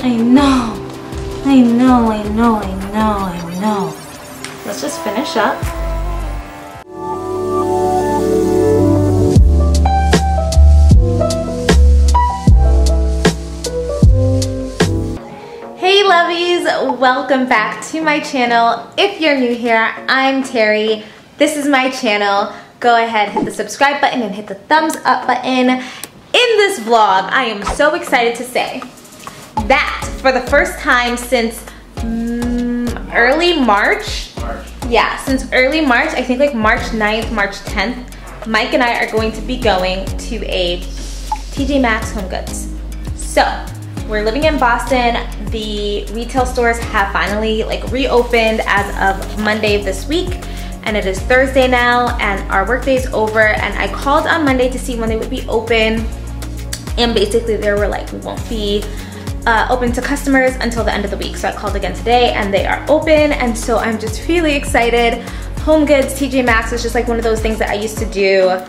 I know. Let's just finish up. Hey lovies, welcome back to my channel. If you're new here, I'm Terry. This is my channel. Go ahead, hit the subscribe button and hit the thumbs up button. In this vlog, I am so excited to say that for the first time since early March. Yeah, since early March, I think like March 9th, March 10th, Mike and I are going to be going to a TJ Maxx Home Goods. So, we're living in Boston. The retail stores have finally like reopened as of Monday of this week, and it is Thursday now, and our workday is over, and I called on Monday to see when they would be open, and basically they were like, we won't be open to customers until the end of the week. So I called again today and they are open, and so I'm just really excited. Home Goods, TJ Maxx is just like one of those things that I used to do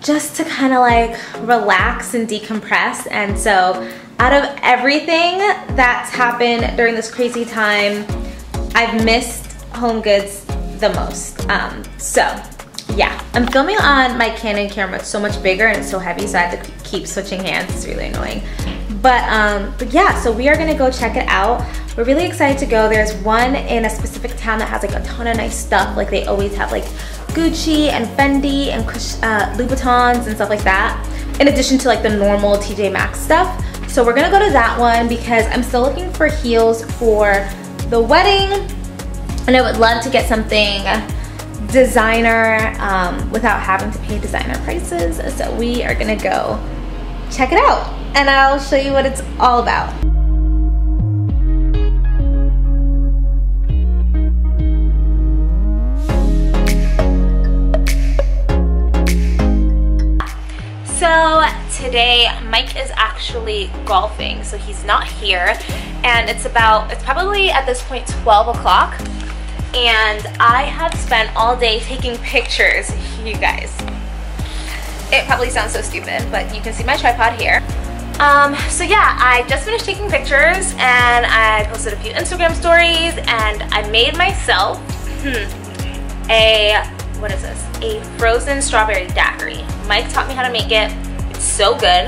just to kind of like relax and decompress, and so out of everything that's happened during this crazy time, I've missed Home Goods the most. So yeah, I'm filming on my Canon camera. It's so much bigger and it's so heavy, so I have to keep switching hands. It's really annoying. But yeah, so we are gonna go check it out. We're really excited to go. There's one in a specific town that has like a ton of nice stuff. Like they always have like Gucci and Fendi and Louis Vuittons and stuff like that, in addition to like the normal TJ Maxx stuff. So we're gonna go to that one because I'm still looking for heels for the wedding, and I would love to get something designer without having to pay designer prices. So we are gonna go check it out, and I'll show you what it's all about. So today Mike is actually golfing, so he's not here, and it's probably at this point 12 o'clock, and I have spent all day taking pictures, you guys. It probably sounds so stupid, but you can see my tripod here. So yeah, I just finished taking pictures and I posted a few Instagram stories, and I made myself a frozen strawberry daiquiri. Mike taught me how to make it. It's so good.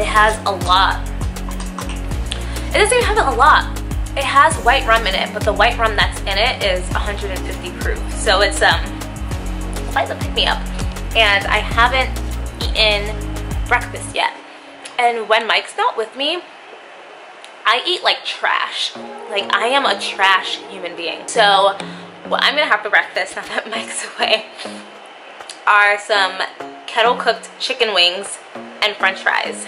It has a lot. It doesn't even have a lot. It has white rum in it, but the white rum that's in it is 150 proof. So it's quite the pick-me-up. And I haven't eaten breakfast yet. And when Mike's not with me, I eat like trash. Like I am a trash human being. So what I'm gonna have for breakfast now that Mike's away are some kettle cooked chicken wings and french fries.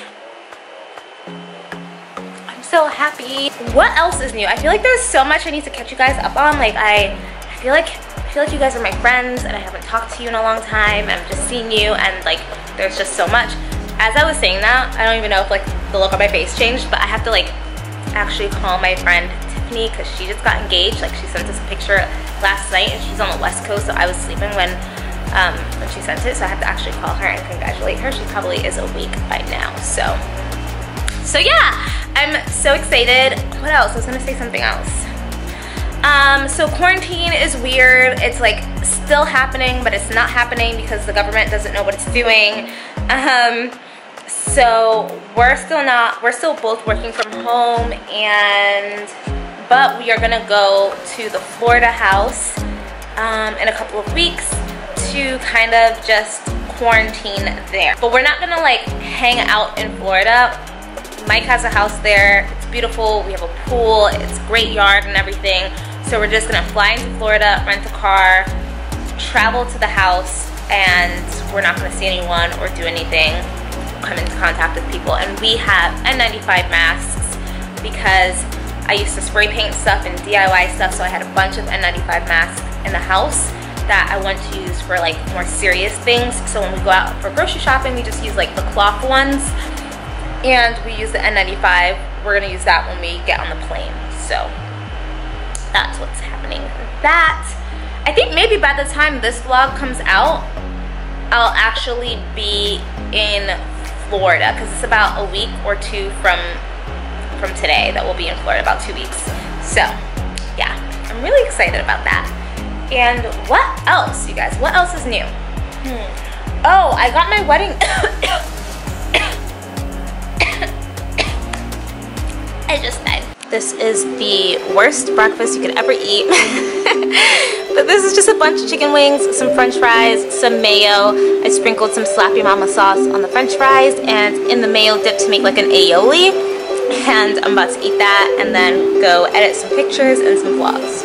So happy. What else is new? I feel like there's so much I need to catch you guys up on. Like I feel like you guys are my friends and I haven't talked to you in a long time, and I'm just seeing you, and like there's just so much. As I was saying that, I don't even know if like the look on my face changed, but I have to like actually call my friend Tiffany because she just got engaged. Like she sent us a picture last night, and she's on the West Coast, so I was sleeping when she sent it, so I have to actually call her and congratulate her. She probably is awake by now, so yeah. I'm so excited. What else? I was gonna say something else. So quarantine is weird. It's like still happening, but it's not happening because the government doesn't know what it's doing. So we're still both working from home, but we are gonna go to the Florida house in a couple of weeks to kind of just quarantine there. But we're not gonna like hang out in Florida. Mike has a house there, it's beautiful, we have a pool, it's a great yard and everything. So we're just gonna fly into Florida, rent a car, travel to the house, and we're not gonna see anyone or do anything, come into contact with people. And we have N95 masks because I used to spray paint stuff and DIY stuff, so I had a bunch of N95 masks in the house that I want to use for like more serious things. So when we go out for grocery shopping, we just use like the cloth ones. And we use the N95. We're gonna use that when we get on the plane. So that's what's happening. I think maybe by the time this vlog comes out, I'll actually be in Florida because it's about a week or two from today that we'll be in Florida, about 2 weeks. So yeah, I'm really excited about that. And what else, you guys? What else is new? Oh, I got my wedding. I just died. This is the worst breakfast you could ever eat. But this is just a bunch of chicken wings, some french fries, some mayo. I sprinkled some Slappy Mama sauce on the french fries and in the mayo dip to make like an aioli. And I'm about to eat that and then go edit some pictures and some vlogs.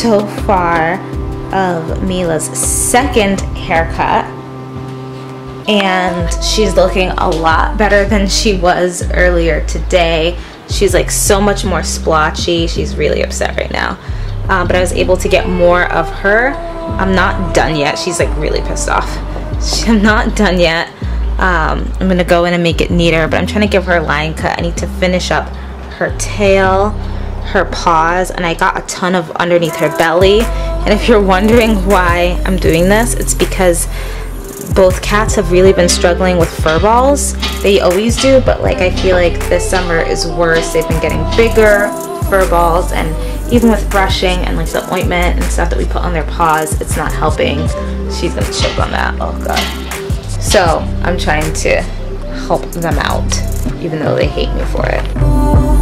So far of Mila's second haircut, and she's looking a lot better than she was earlier today. She's like so much more splotchy. She's really upset right now, but I was able to get more of her. I'm not done yet. She's like really pissed off. I'm not done yet. I'm gonna go in and make it neater, but I'm trying to give her a line cut. I need to finish up her tail, her paws, and I got a ton of underneath her belly. And if you're wondering why I'm doing this, it's because both cats have really been struggling with fur balls. They always do, but like I feel like this summer is worse. They've been getting bigger fur balls, and even with brushing and like the ointment and stuff that we put on their paws, it's not helping. She's gonna choke on that. Oh god. So I'm trying to help them out, even though they hate me for it.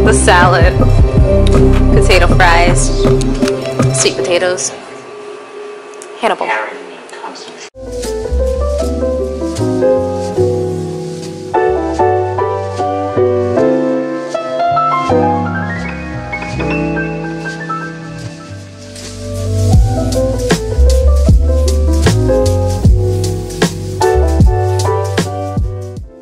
The salad, potato fries, sweet potatoes, Hannibal.